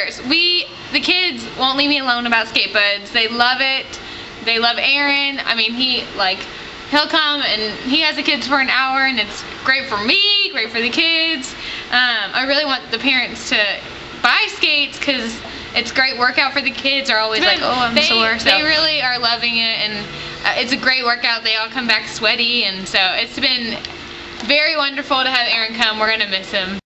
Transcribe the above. first. The kids won't leave me alone about Skate Buds. They love it. They love Aaron. I mean, he'll come and he has the kids for an hour, and it's great for me, great for the kids. I really want the parents to buy skates because it's great workout for the kids. They're always like, oh, I'm sore. So they really are loving it, and it's a great workout. They all come back sweaty, and so it's been very wonderful to have Aaron come. We're gonna miss him.